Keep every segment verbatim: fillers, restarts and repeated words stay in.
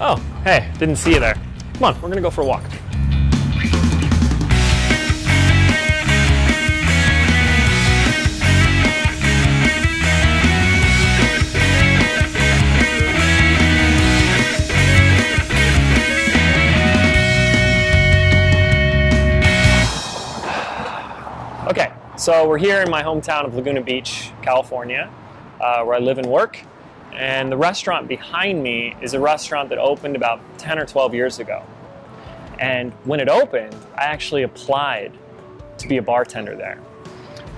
Oh, hey, didn't see you there. Come on, we're gonna go for a walk. Okay, so we're here in my hometown of Laguna Beach, California, uh, where I live and work. And the restaurant behind me is a restaurant that opened about ten or twelve years ago. And when it opened, I actually applied to be a bartender there.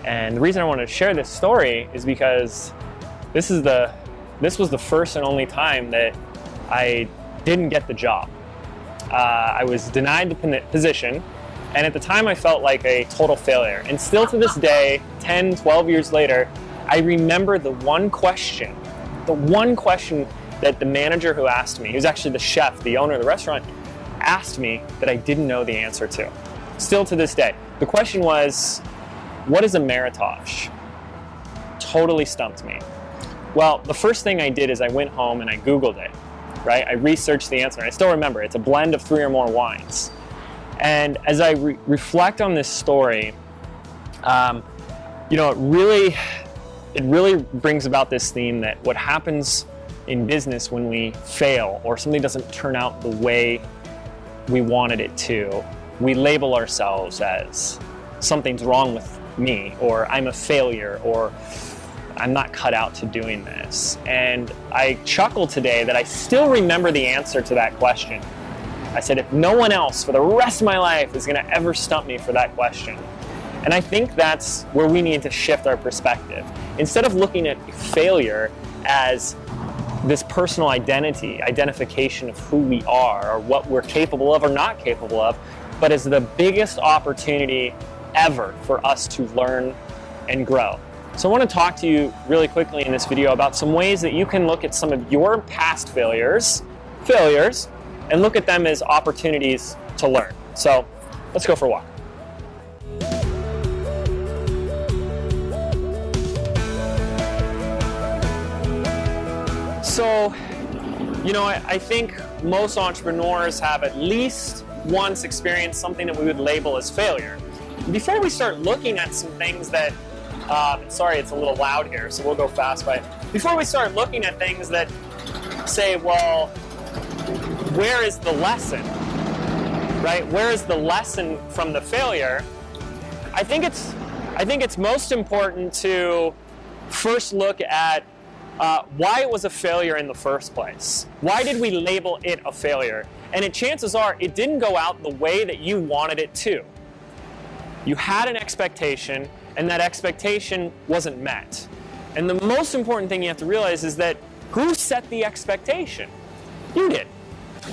And the reason I wanted to share this story is because this is the, this was the first and only time that I didn't get the job. Uh, I was denied the position, and at the time I felt like a total failure. And still to this day, ten, twelve years later, I remember the one question The one question that the manager who asked me, he was actually the chef, the owner of the restaurant, asked me that I didn't know the answer to. Still to this day. The question was, what is a meritage? Totally stumped me. Well, the first thing I did is I went home and I Googled it, right? I researched the answer. I still remember. It's a blend of three or more wines. And as I re reflect on this story, um, you know, it really... It really brings about this theme that what happens in business when we fail or something doesn't turn out the way we wanted it to, we label ourselves as something's wrong with me, or I'm a failure, or I'm not cut out to doing this. And I chuckle today that I still remember the answer to that question. I said, if no one else for the rest of my life is gonna ever stump me for that question. And I think that's where we need to shift our perspective. Instead of looking at failure as this personal identity, identification of who we are or what we're capable of or not capable of, but as the biggest opportunity ever for us to learn and grow. So I want to talk to you really quickly in this video about some ways that you can look at some of your past failures, failures, and look at them as opportunities to learn. So let's go for a walk. So, you know, I, I think most entrepreneurs have at least once experienced something that we would label as failure. Before we start looking at some things that, um, sorry, it's a little loud here, so we'll go fast, but before we start looking at things that say, well, where is the lesson, right? Where is the lesson from the failure? I think it's, I think it's most important to first look at Uh, why it was a failure in the first place. Why did we label it a failure? And it, chances are it didn't go out the way that you wanted it to. You had an expectation, and that expectation wasn't met. And the most important thing you have to realize is that who set the expectation? You did.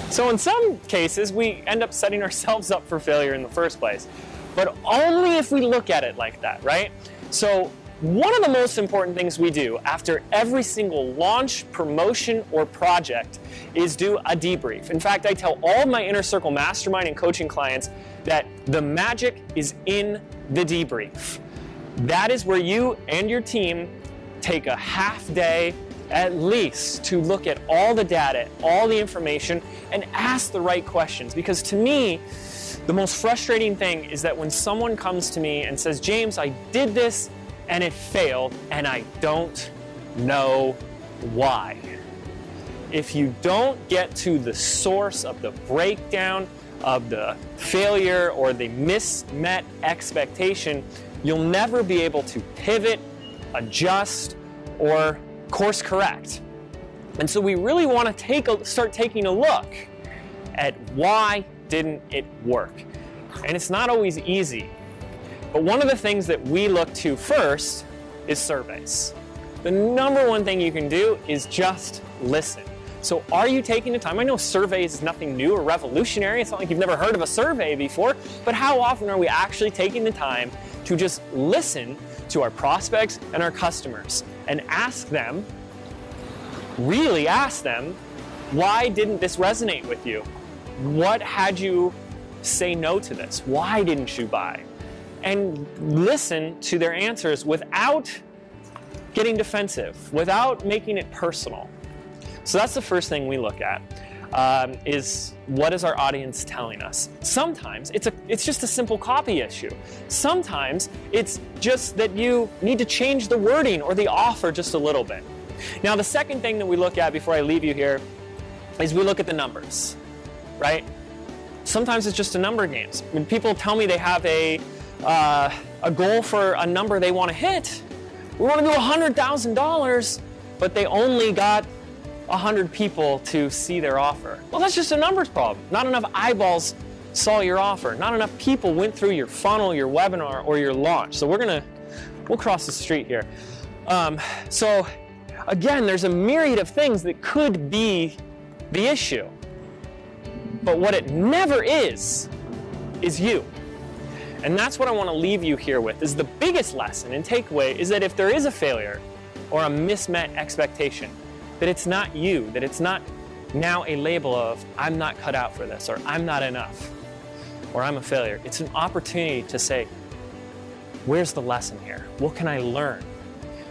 So in some cases, we end up setting ourselves up for failure in the first place. But only if we look at it like that, right? So, one of the most important things we do after every single launch, promotion, or project is do a debrief. In fact, I tell all my Inner Circle mastermind and coaching clients that the magic is in the debrief. That is where you and your team take a half day at least to look at all the data, all the information, and ask the right questions. Because to me, the most frustrating thing is that when someone comes to me and says, James, I did this, and it failed, and I don't know why. If you don't get to the source of the breakdown of the failure or the mismet expectation, you'll never be able to pivot, adjust, or course correct. And so we really want to take a, start taking a look at why didn't it work. And it's not always easy. But one of the things that we look to first is surveys. The number one thing you can do is just listen. So are you taking the time? I know surveys is nothing new or revolutionary. It's not like you've never heard of a survey before, but how often are we actually taking the time to just listen to our prospects and our customers and ask them, really ask them, why didn't this resonate with you? What had you say no to this? Why didn't you buy? And listen to their answers without getting defensive, without making it personal. So that's the first thing we look at. um, is what is our audience telling us? Sometimes it's, a, it's just a simple copy issue. Sometimes it's just that you need to change the wording or the offer just a little bit. Now, the second thing that we look at before I leave you here is we look at the numbers, right? Sometimes it's just a number game. When people tell me they have a, uh, a goal for a number they want to hit, we want to do one hundred thousand dollars, but they only got one hundred people to see their offer. Well, that's just a numbers problem. Not enough eyeballs saw your offer. Not enough people went through your funnel, your webinar, or your launch. So we're going to, we'll cross the street here. Um, so again, there's a myriad of things that could be the issue. But what it never is, is you. And that's what I want to leave you here with, is the biggest lesson and takeaway is that if there is a failure or a mismet expectation, that it's not you, that it's not now a label of, I'm not cut out for this, or I'm not enough, or I'm a failure. It's an opportunity to say, where's the lesson here? What can I learn?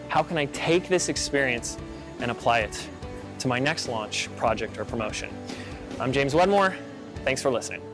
How can I take this experience and apply it to my next launch, project, or promotion? I'm James Wedmore. Thanks for listening.